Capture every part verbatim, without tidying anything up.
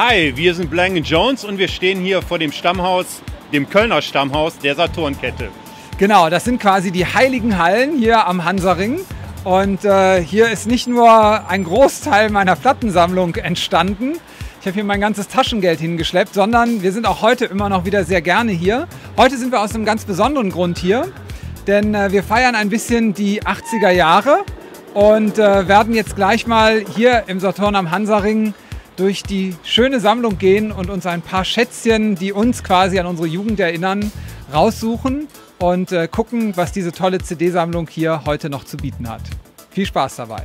Hi, wir sind Blank and Jones und wir stehen hier vor dem Stammhaus, dem Kölner Stammhaus der Saturn-Kette. Genau, das sind quasi die heiligen Hallen hier am Hansaring. Und äh, hier ist nicht nur ein Großteil meiner Plattensammlung entstanden. Ich habe hier mein ganzes Taschengeld hingeschleppt, sondern wir sind auch heute immer noch wieder sehr gerne hier. Heute sind wir aus einem ganz besonderen Grund hier, denn äh, wir feiern ein bisschen die achtziger Jahre und äh, werden jetzt gleich mal hier im Saturn am Hansaring durch die schöne Sammlung gehen und uns ein paar Schätzchen, die uns quasi an unsere Jugend erinnern, raussuchen und äh, gucken, was diese tolle C D-Sammlung hier heute noch zu bieten hat. Viel Spaß dabei!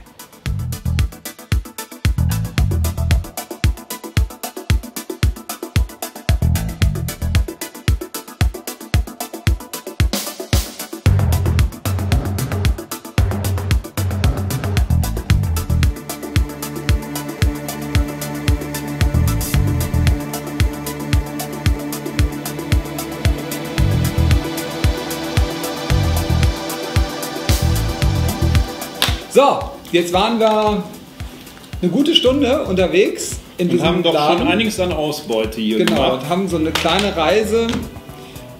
So, jetzt waren wir eine gute Stunde unterwegs in diesem Laden. Und haben doch schon einiges an Ausbeute hier gemacht. Genau, und haben so eine kleine Reise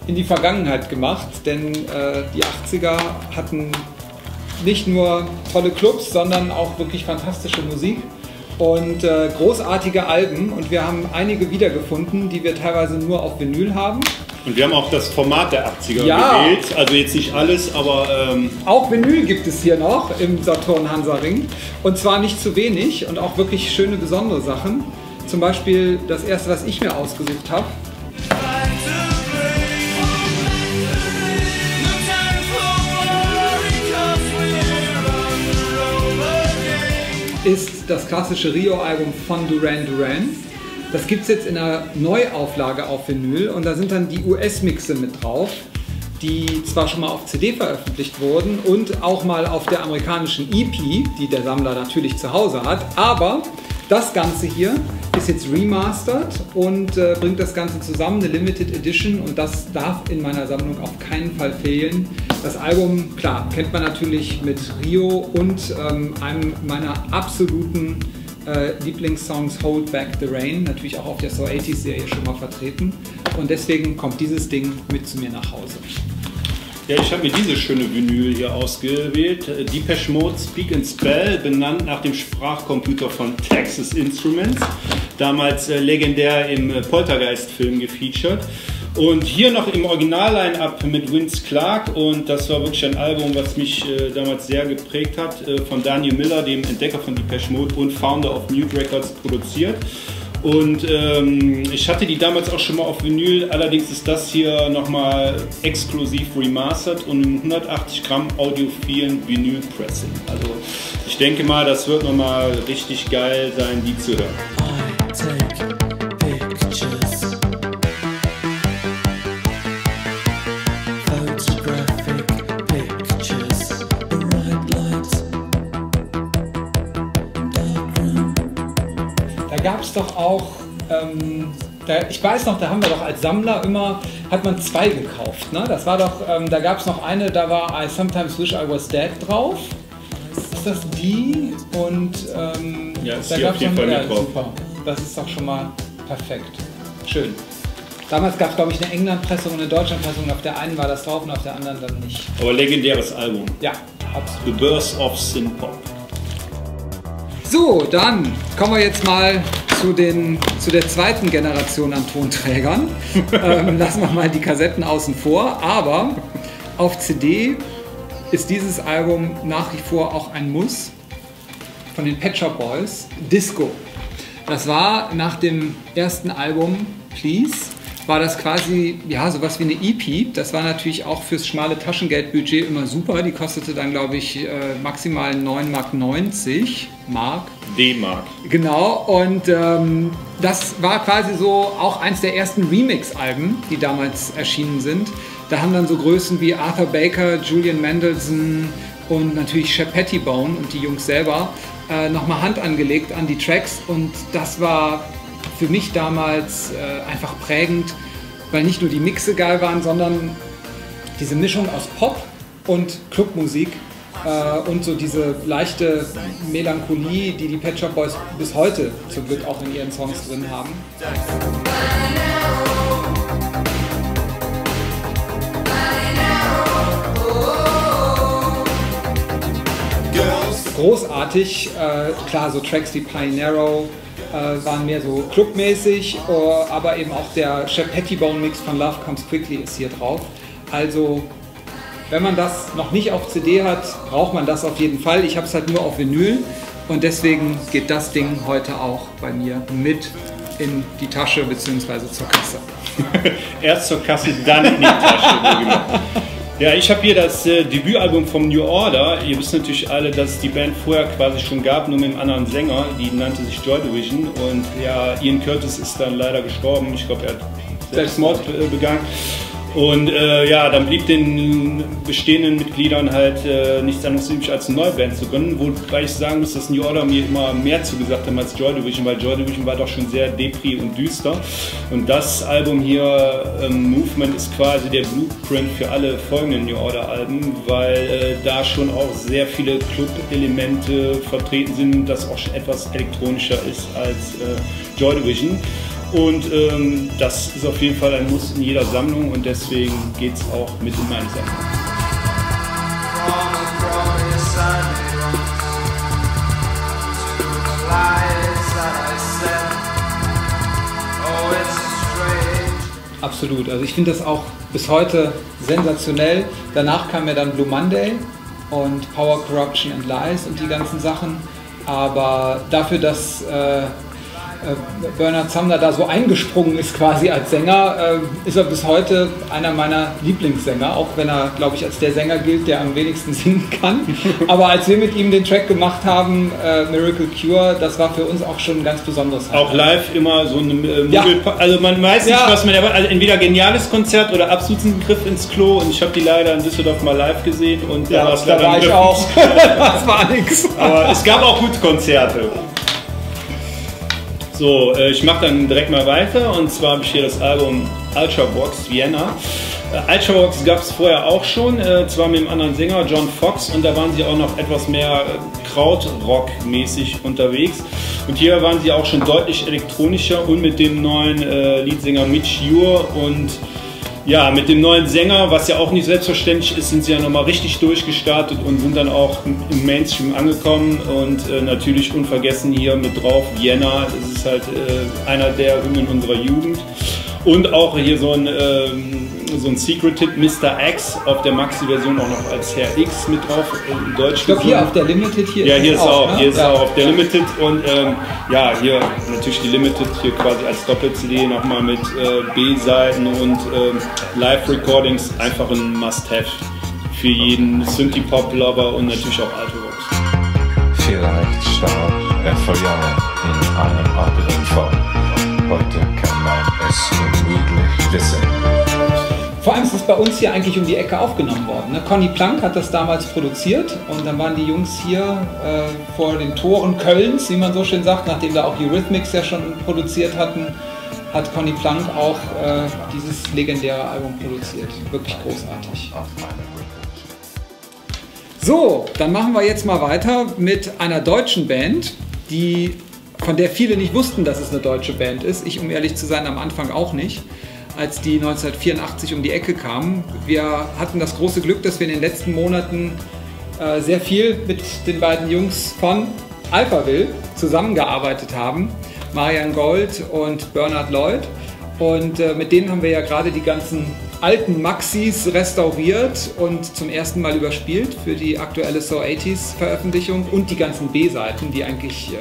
in die Vergangenheit gemacht, denn äh, die achtziger hatten nicht nur tolle Clubs, sondern auch wirklich fantastische Musik und äh, großartige Alben. Und wir haben einige wiedergefunden, die wir teilweise nur auf Vinyl haben. Und wir haben auch das Format der achtziger ja. gewählt, also jetzt nicht alles, aber... Ähm auch Vinyl gibt es hier noch im Saturn Hansaring und zwar nicht zu wenig und auch wirklich schöne, besondere Sachen. Zum Beispiel das erste, was ich mir ausgesucht habe. Ist das klassische Rio-Album von Duran Duran. Das gibt es jetzt in einer Neuauflage auf Vinyl und da sind dann die U S-Mixe mit drauf, die zwar schon mal auf C D veröffentlicht wurden und auch mal auf der amerikanischen E P, die der Sammler natürlich zu Hause hat, aber das Ganze hier ist jetzt remastered und äh, bringt das Ganze zusammen, eine Limited Edition, und das darf in meiner Sammlung auf keinen Fall fehlen. Das Album, klar, kennt man natürlich mit Rio und ähm, einem meiner absoluten Äh, Lieblingssongs Hold Back the Rain, natürlich auch auf der so eighties Serie schon mal vertreten, und deswegen kommt dieses Ding mit zu mir nach Hause. Ja, ich habe mir diese schöne Vinyl hier ausgewählt, Depeche Mode, Speak and Spell, benannt nach dem Sprachcomputer von Texas Instruments, damals äh, legendär im äh, Poltergeist-Film gefeatured. Und hier noch im Original-Line-Up mit Vince Clarke, und das war wirklich ein Album, was mich äh, damals sehr geprägt hat, äh, von Daniel Miller, dem Entdecker von Depeche Mode und Founder of Mute Records, produziert. Und ähm, ich hatte die damals auch schon mal auf Vinyl, allerdings ist das hier nochmal exklusiv remastered und in hundertachtzig Gramm audiophilen Vinyl-Pressing. Also ich denke mal, das wird nochmal richtig geil sein, die zu hören. Gab es doch auch, ähm, da, ich weiß noch, da haben wir doch als Sammler immer, hat man zwei gekauft, ne? Das war doch, ähm, da gab es noch eine, da war I Sometimes Wish I Was Dead drauf. Ist das die? Und ähm, ja, da gab es noch eine, ja, super. Das ist doch schon mal perfekt. Schön. Damals gab es, glaube ich, eine England-Pressung und eine Deutschland-Pressung, auf der einen war das drauf und auf der anderen dann nicht. Aber legendäres Album. Ja, absolut. The Birth of Synth-Pop. So, dann kommen wir jetzt mal zu, den, zu der zweiten Generation an Tonträgern. ähm, lassen wir mal die Kassetten außen vor, aber auf C D ist dieses Album nach wie vor auch ein Muss von den Pet Shop Boys, Disco. Das war nach dem ersten Album Please, war das quasi, ja, sowas wie eine E P. Das war natürlich auch fürs schmale Taschengeldbudget immer super. Die kostete dann, glaube ich, maximal neun Mark neunzig. Mark. D-Mark. Genau, und ähm, das war quasi so auch eins der ersten Remix-Alben, die damals erschienen sind. Da haben dann so Größen wie Arthur Baker, Julian Mendelsohn und natürlich Shep Pettibone und die Jungs selber äh, nochmal Hand angelegt an die Tracks, und das war für mich damals äh, einfach prägend, weil nicht nur die Mixe geil waren, sondern diese Mischung aus Pop und Clubmusik äh, und so diese leichte Melancholie, die die Pet Shop Boys bis heute zum Glück auch in ihren Songs drin haben. Großartig, äh, klar, so Tracks wie Pine Arrow äh, waren mehr so clubmäßig, uh, aber eben auch der Shep Pettibone Mix von Love Comes Quickly ist hier drauf. Also, wenn man das noch nicht auf C D hat, braucht man das auf jeden Fall. Ich habe es halt nur auf Vinyl und deswegen geht das Ding heute auch bei mir mit in die Tasche bzw. zur Kasse. Erst zur Kasse, dann in die Tasche. Ja, ich habe hier das äh, Debütalbum vom New Order. Ihr wisst natürlich alle, dass es die Band vorher quasi schon gab, nur mit einem anderen Sänger. Die nannte sich Joy Division und ja, Ian Curtis ist dann leider gestorben. Ich glaube, er hat Selbstmord äh, begangen. Und äh, ja, dann blieb den bestehenden Mitgliedern halt äh, nichts anderes übrig, als eine neue Band zu gründen. Wobei ich sagen muss, dass New Order mir immer mehr zugesagt hat als Joy Division, weil Joy Division war doch schon sehr depri und düster. Und das Album hier, ähm, Movement, ist quasi der Blueprint für alle folgenden New Order Alben, weil äh, da schon auch sehr viele Club-Elemente vertreten sind, das auch schon etwas elektronischer ist als äh, Joy Division. Und ähm, das ist auf jeden Fall ein Muss in jeder Sammlung und deswegen geht es auch mit in meine Sammlung. Absolut, also ich finde das auch bis heute sensationell. Danach kam ja dann Blue Monday und Power, Corruption and Lies und die ganzen Sachen. Aber dafür, dass äh, Bernard Sumner da so eingesprungen ist quasi als Sänger, ist er bis heute einer meiner Lieblingssänger, auch wenn er, glaube ich, als der Sänger gilt, der am wenigsten singen kann. Aber als wir mit ihm den Track gemacht haben, Miracle Cure, das war für uns auch schon ein ganz besonderes Highlight. Auch live immer so ein äh, ja. Also man weiß nicht, ja. was man erwartet, also entweder geniales Konzert oder absoluten Griff ins Klo, und ich habe die leider in Düsseldorf mal live gesehen und ja, da, da war ich auch. Das war nix. Aber es gab auch gute Konzerte. So, ich mache dann direkt mal weiter, und zwar habe ich hier das Album Ultravox, Vienna. Ultravox gab es vorher auch schon, zwar mit einem anderen Sänger, John Fox, und da waren sie auch noch etwas mehr Krautrock-mäßig unterwegs. Und hier waren sie auch schon deutlich elektronischer und mit dem neuen Leadsänger Midge Ure und ja, mit dem neuen Sänger, was ja auch nicht selbstverständlich ist, sind sie ja nochmal richtig durchgestartet und sind dann auch im Mainstream angekommen. Und äh, natürlich unvergessen hier mit drauf, Vienna, das ist halt äh, einer der Hymnen unserer Jugend. Und auch hier so ein, ähm, so ein Secret-Tipp, Mister X, auf der Maxi-Version auch noch als Herr X mit drauf, in Deutsch. Ich glaube hier auf der Limited, hier ja, ist hier ist auch, ne? Hier ist ja. auch auf der Limited, und ähm, ja, hier natürlich die Limited, hier quasi als Doppel-C D nochmal mit äh, B-Seiten und äh, Live-Recordings, einfach ein Must-Have für jeden Synthie-Pop-Lover und natürlich auch Ultravox. Vielleicht starb er vor Jahren in einem anderen Form, heute kann man es unmöglich wissen. Vor allem ist es bei uns hier eigentlich um die Ecke aufgenommen worden. Conny Plank hat das damals produziert, und dann waren die Jungs hier äh, vor den Toren Kölns, wie man so schön sagt, nachdem da auch die Eurythmics ja schon produziert hatten, hat Conny Plank auch äh, dieses legendäre Album produziert. Wirklich großartig. So, dann machen wir jetzt mal weiter mit einer deutschen Band, die, von der viele nicht wussten, dass es eine deutsche Band ist. Ich, um ehrlich zu sein, am Anfang auch nicht, als die neunzehnhundertvierundachtzig um die Ecke kamen. Wir hatten das große Glück, dass wir in den letzten Monaten äh, sehr viel mit den beiden Jungs von Alphaville zusammengearbeitet haben, Marian Gold und Bernhard Lloyd. Und äh, mit denen haben wir ja gerade die ganzen alten Maxis restauriert und zum ersten Mal überspielt für die aktuelle so acht os Veröffentlichung und die ganzen B-Seiten, die eigentlich äh,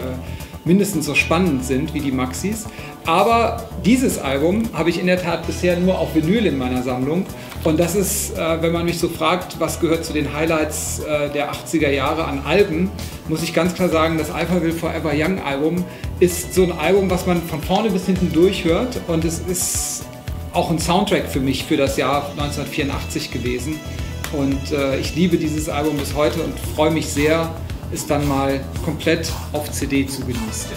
mindestens so spannend sind wie die Maxis. Aber dieses Album habe ich in der Tat bisher nur auf Vinyl in meiner Sammlung, und das ist, äh, wenn man mich so fragt, was gehört zu den Highlights äh, der achtziger Jahre an Alben, muss ich ganz klar sagen, das Alphaville Forever Young Album ist so ein Album, was man von vorne bis hinten durchhört, und es ist auch ein Soundtrack für mich für das Jahr neunzehnhundertvierundachtzig gewesen, und äh, ich liebe dieses Album bis heute und freue mich sehr, ist dann mal komplett auf C D zu genießen.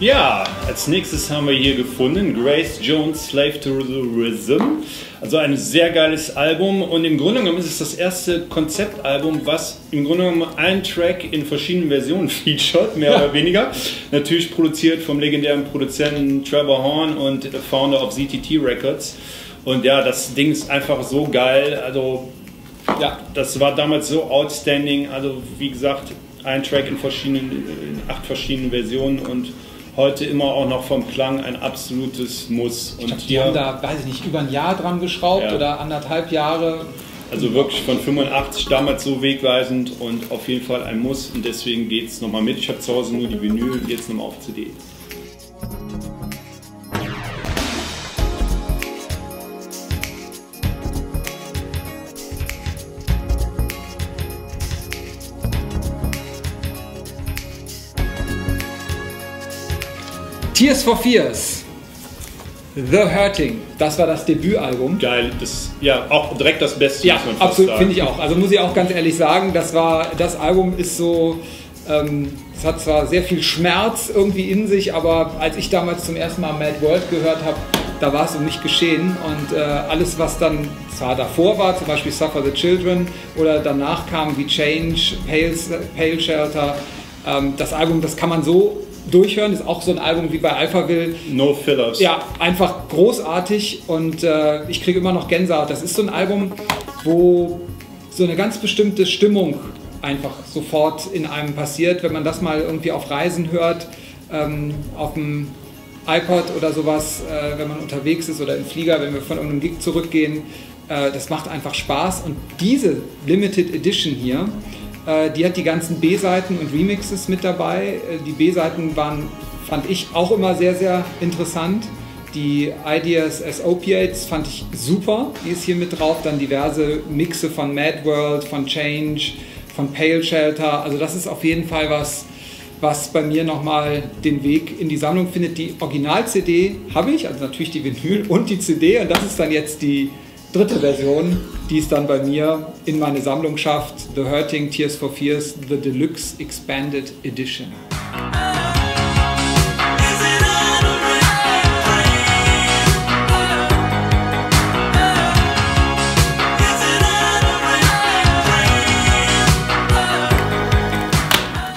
Ja, als nächstes haben wir hier gefunden Grace Jones Slave to the Rhythm. Also ein sehr geiles Album und im Grunde genommen ist es das erste Konzeptalbum, was im Grunde genommen ein Track in verschiedenen Versionen featured, mehr ja. oder weniger. Natürlich produziert vom legendären Produzenten Trevor Horn und Founder of Z T T Records. Und ja, das Ding ist einfach so geil. Also ja, das war damals so outstanding. Also wie gesagt, ein Track in verschiedenen, in acht verschiedenen Versionen und heute immer auch noch vom Klang ein absolutes Muss. Ich und glaub, die hier, haben da, weiß ich nicht, über ein Jahr dran geschraubt ja. oder anderthalb Jahre. Also wirklich von fünfundachtzig damals so wegweisend und auf jeden Fall ein Muss und deswegen geht es nochmal mit. Ich habe zu Hause nur die Vinyl, jetzt nochmal auf C D. Tears for Fears, The Hurting, das war das Debütalbum. Geil, das, ja, auch direkt das Beste, ja, muss man fast absolut, finde ich auch. Also muss ich auch ganz ehrlich sagen, das war, das Album ist so, ähm, es hat zwar sehr viel Schmerz irgendwie in sich, aber als ich damals zum ersten Mal Mad World gehört habe, da war es um mich geschehen und äh, alles, was dann zwar davor war, zum Beispiel Suffer the Children oder danach kam wie Change, Pale, Pale Shelter, ähm, das Album, das kann man so durchhören, ist auch so ein Album wie bei Alphaville. No fillers. Ja, einfach großartig und äh, ich kriege immer noch Gänsehaut. Das ist so ein Album, wo so eine ganz bestimmte Stimmung einfach sofort in einem passiert. Wenn man das mal irgendwie auf Reisen hört, ähm, auf dem iPod oder sowas, äh, wenn man unterwegs ist oder im Flieger, wenn wir von irgendeinem Gig zurückgehen, äh, das macht einfach Spaß. Und diese Limited Edition hier, die hat die ganzen B-Seiten und Remixes mit dabei. Die B-Seiten waren, fand ich, auch immer sehr, sehr interessant. Die Ideas as Opiates fand ich super, die ist hier mit drauf. Dann diverse Mixe von Mad World, von Change, von Pale Shelter. Also das ist auf jeden Fall was, was bei mir nochmal den Weg in die Sammlung findet. Die Original-C D habe ich, also natürlich die Vinyl und die C D. Und das ist dann jetzt die dritte Version, die es dann bei mir in meine Sammlung schafft, The Hurting, Tears for Fears, The Deluxe Expanded Edition.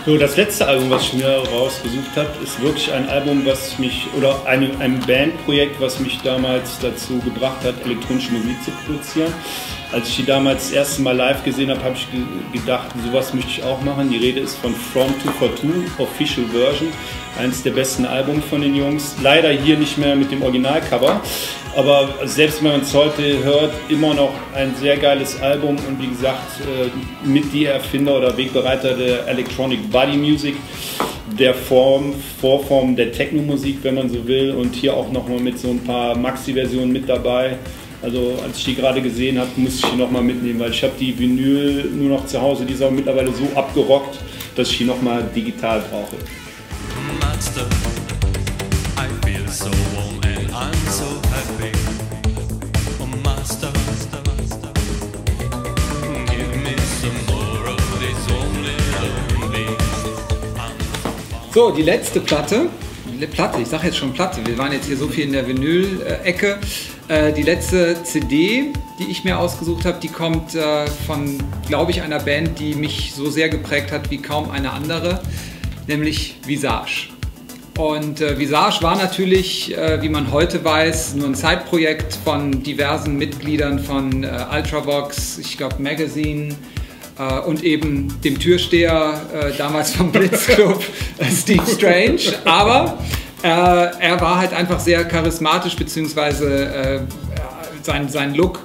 So, das letzte Album, was ich mir rausgesucht habe, ist wirklich ein Album, was mich, oder ein, ein Bandprojekt, was mich damals dazu gebracht hat, elektronische Musik zu produzieren. Als ich die damals das erste Mal live gesehen habe, habe ich ge gedacht, sowas möchte ich auch machen. Die Rede ist von From two forty-two, Official Version, eines der besten Alben von den Jungs. Leider hier nicht mehr mit dem Originalcover, aber selbst wenn man es heute hört, immer noch ein sehr geiles Album und wie gesagt, mit die Erfinder oder Wegbereiter der Electronic Body Music, der Form, Vorform der Techno-Musik, wenn man so will, und hier auch nochmal mit so ein paar Maxi-Versionen mit dabei. Also als ich die gerade gesehen habe, muss ich die nochmal mitnehmen, weil ich habe die Vinyl nur noch zu Hause, die ist auch mittlerweile so abgerockt, dass ich die nochmal digital brauche. So, die letzte Platte, Platte, ich sage jetzt schon Platte, wir waren jetzt hier so viel in der Vinyl-Ecke. Die letzte C D, die ich mir ausgesucht habe, die kommt von, glaube ich, einer Band, die mich so sehr geprägt hat wie kaum eine andere, nämlich Visage. Und Visage war natürlich, wie man heute weiß, nur ein Side-Projekt von diversen Mitgliedern von Ultravox, ich glaube Magazine, und eben dem Türsteher damals vom Blitzclub, Steve Strange. Aber äh, er war halt einfach sehr charismatisch, beziehungsweise äh, sein, sein Look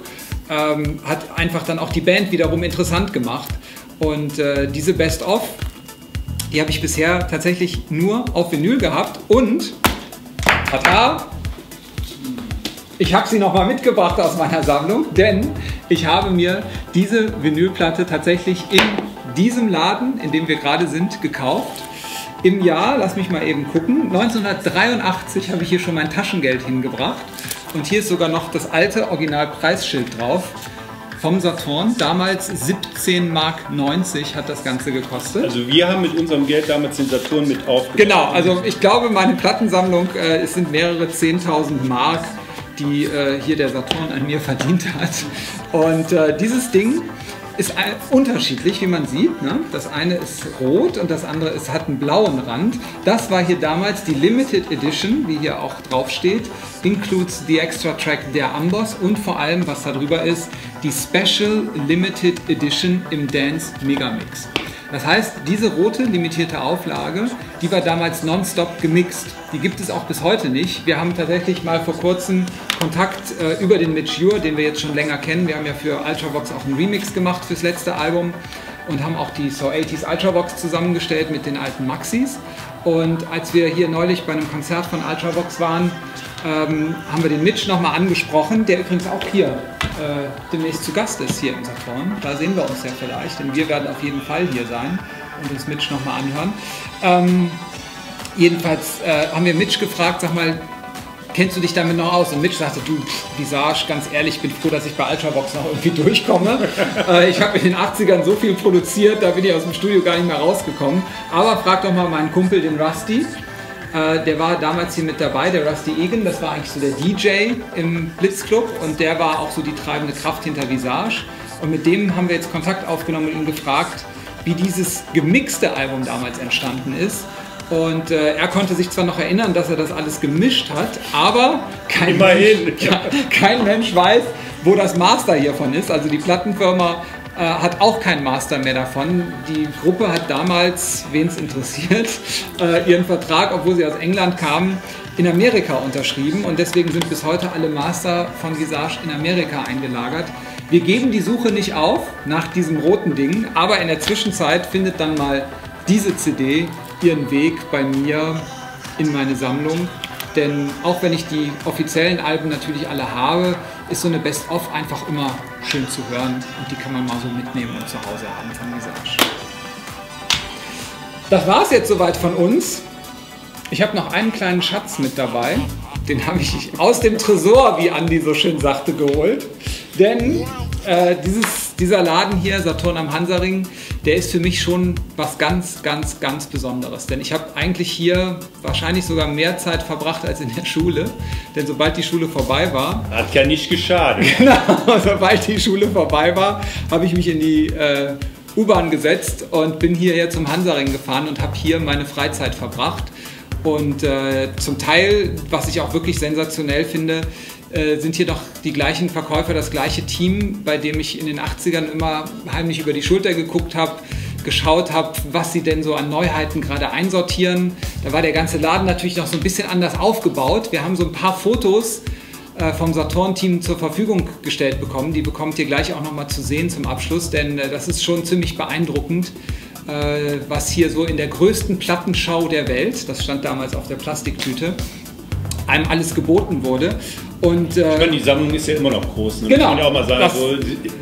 ähm, hat einfach dann auch die Band wiederum interessant gemacht. Und äh, diese Best-of, die habe ich bisher tatsächlich nur auf Vinyl gehabt. Und, tada, ich habe sie nochmal mitgebracht aus meiner Sammlung, denn ich habe mir diese Vinylplatte tatsächlich in diesem Laden, in dem wir gerade sind, gekauft. Im Jahr, lass mich mal eben gucken, neunzehnhundertdreiundachtzig habe ich hier schon mein Taschengeld hingebracht. Und hier ist sogar noch das alte Originalpreisschild drauf. vom Saturn. Damals siebzehn Mark neunzig hat das Ganze gekostet. Also wir haben mit unserem Geld damals den Saturn mit aufgenommen. Genau, also ich glaube, meine Plattensammlung, äh, es sind mehrere zehntausend Mark, die äh, hier der Saturn an mir verdient hat. Und äh, dieses Ding ist unterschiedlich, wie man sieht. Ne? Das eine ist rot und das andere ist, hat einen blauen Rand. Das war hier damals die Limited Edition, wie hier auch drauf steht. Includes the extra track der Amboss und vor allem, was da drüber ist, die Special Limited Edition im Dance Megamix. Das heißt, diese rote limitierte Auflage, die war damals nonstop gemixt. Die gibt es auch bis heute nicht. Wir haben tatsächlich mal vor kurzem Kontakt äh, über den Midge Ure, den wir jetzt schon länger kennen. Wir haben ja für Ultravox auch einen Remix gemacht fürs letzte Album und haben auch die so acht os Ultravox zusammengestellt mit den alten Maxis. Und als wir hier neulich bei einem Konzert von Ultravox waren, ähm, haben wir den Midge nochmal angesprochen, der übrigens auch hier Äh, demnächst zu Gast ist hier im Saturn. Da sehen wir uns ja vielleicht, denn wir werden auf jeden Fall hier sein und uns Midge nochmal anhören. Ähm, jedenfalls äh, haben wir Midge gefragt, sag mal, kennst du dich damit noch aus? Und Midge sagte, du, Visage, ganz ehrlich, ich bin froh, dass ich bei Ultravox noch irgendwie durchkomme. äh, ich habe in den achtzigern so viel produziert, da bin ich aus dem Studio gar nicht mehr rausgekommen. Aber frag doch mal meinen Kumpel, den Rusty. Äh, der war damals hier mit dabei, der Rusty Egan, das war eigentlich so der D J im Blitzclub und der war auch so die treibende Kraft hinter Visage. Und mit dem haben wir jetzt Kontakt aufgenommen und ihn gefragt, wie dieses gemixte Album damals entstanden ist. Und äh, er konnte sich zwar noch erinnern, dass er das alles gemischt hat, aber kein, Mensch, ja, kein Mensch weiß, wo das Master hiervon ist. Also die Plattenfirma äh, hat auch kein Master mehr davon. Die Gruppe hat damals, wen es interessiert, äh, ihren Vertrag, obwohl sie aus England kamen, in Amerika unterschrieben. Und deswegen sind bis heute alle Master von Visage in Amerika eingelagert. Wir geben die Suche nicht auf nach diesem roten Ding, aber in der Zwischenzeit findet dann mal diese C D ihren Weg bei mir in meine Sammlung, denn auch wenn ich die offiziellen Alben natürlich alle habe, ist so eine Best-of einfach immer schön zu hören und die kann man mal so mitnehmen und zu Hause haben von Visage. Das war es jetzt soweit von uns. Ich habe noch einen kleinen Schatz mit dabei, den habe ich aus dem Tresor, wie Andi so schön sagte, geholt, denn äh, dieses Dieser Laden hier, Saturn am Hansaring, der ist für mich schon was ganz, ganz, ganz Besonderes. Denn ich habe eigentlich hier wahrscheinlich sogar mehr Zeit verbracht als in der Schule. Denn sobald die Schule vorbei war... Hat ja nicht geschadet. Genau, sobald die Schule vorbei war, habe ich mich in die äh, U-Bahn gesetzt und bin hierher zum Hansaring gefahren und habe hier meine Freizeit verbracht. Und äh, zum Teil, was ich auch wirklich sensationell finde, äh, sind hier doch die gleichen Verkäufer, das gleiche Team, bei dem ich in den achtzigern immer heimlich über die Schulter geguckt habe, geschaut habe, was sie denn so an Neuheiten gerade einsortieren. Da war der ganze Laden natürlich noch so ein bisschen anders aufgebaut. Wir haben so ein paar Fotos äh, vom Saturn-Team zur Verfügung gestellt bekommen. Die bekommt ihr gleich auch nochmal zu sehen zum Abschluss, denn äh, das ist schon ziemlich beeindruckend, was hier so in der größten Plattenschau der Welt, das stand damals auf der Plastiktüte, einem alles geboten wurde. Und, äh, ich meine, die Sammlung ist ja immer noch groß. Ne? Genau. Kann ich auch mal sagen, so,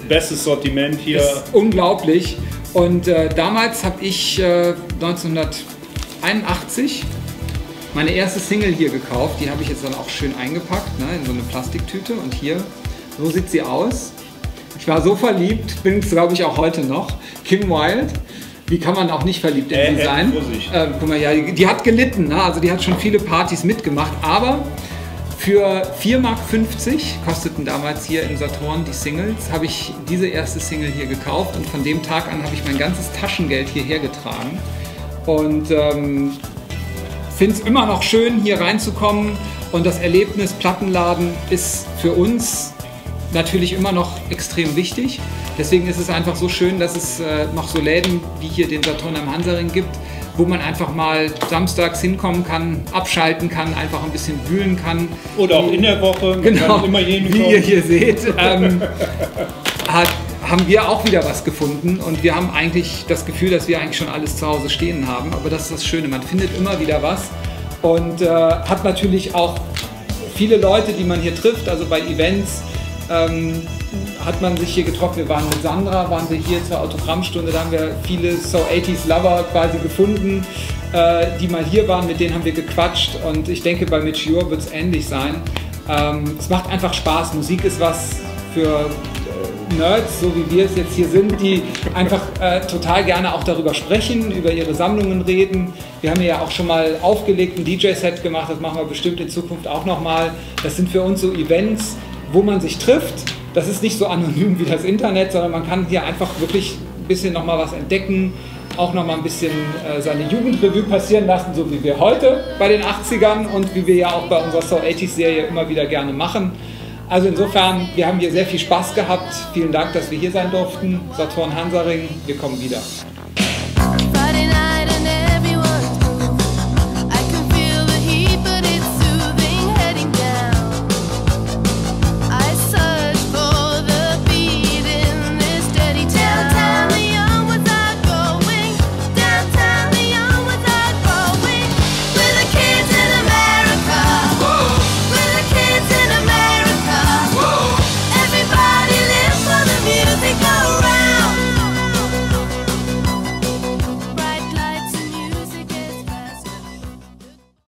bestes Sortiment hier. Ist unglaublich. Und äh, damals habe ich äh, neunzehnhunderteinundachtzig meine erste Single hier gekauft. Die habe ich jetzt dann auch schön eingepackt, ne, in so eine Plastiktüte. Und hier, so sieht sie aus. Ich war so verliebt, bin es glaube ich auch heute noch. Kim Wilde. Wie kann man auch nicht verliebt in sie äh, sein? Äh, guck mal, ja, die, die hat gelitten, ne? Also die hat schon viele Partys mitgemacht, aber für vier Mark fünfzig kosteten damals hier im Saturn die Singles, habe ich diese erste Single hier gekauft und von dem Tag an habe ich mein ganzes Taschengeld hierher getragen und ähm, finde es immer noch schön, hier reinzukommen und das Erlebnis Plattenladen ist für uns natürlich immer noch extrem wichtig. Deswegen ist es einfach so schön, dass es äh, noch so Läden wie hier den Saturn am Hansaring gibt, wo man einfach mal samstags hinkommen kann, abschalten kann, einfach ein bisschen wühlen kann. Oder auch in der Woche, genau, immer jeden wie ihr hier seht, ähm, hat, haben wir auch wieder was gefunden und wir haben eigentlich das Gefühl, dass wir eigentlich schon alles zu Hause stehen haben, aber das ist das Schöne, man findet immer wieder was und äh, hat natürlich auch viele Leute, die man hier trifft, also bei Events, Ähm, hat man sich hier getroffen. Wir waren mit Sandra, waren wir hier zur Autogrammstunde, da haben wir viele so acht os Lover quasi gefunden, äh, die mal hier waren, mit denen haben wir gequatscht und ich denke, bei Midge Ure wird es ähnlich sein. Ähm, es macht einfach Spaß, Musik ist was für Nerds, so wie wir es jetzt hier sind, die einfach äh, total gerne auch darüber sprechen, über ihre Sammlungen reden. Wir haben ja auch schon mal aufgelegt, ein D J-Set gemacht, das machen wir bestimmt in Zukunft auch nochmal. Das sind für uns so Events, wo man sich trifft. Das ist nicht so anonym wie das Internet, sondern man kann hier einfach wirklich ein bisschen nochmal was entdecken, auch nochmal ein bisschen äh, seine Jugendrevue passieren lassen, so wie wir heute bei den achtzigern und wie wir ja auch bei unserer so eighties-Serie immer wieder gerne machen. Also insofern, wir haben hier sehr viel Spaß gehabt. Vielen Dank, dass wir hier sein durften. Saturn Hansaring, wir kommen wieder.